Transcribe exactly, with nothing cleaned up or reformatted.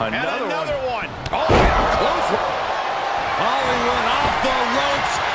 Another, and another one. one. Oh, yeah, close one. Hollywood off the ropes.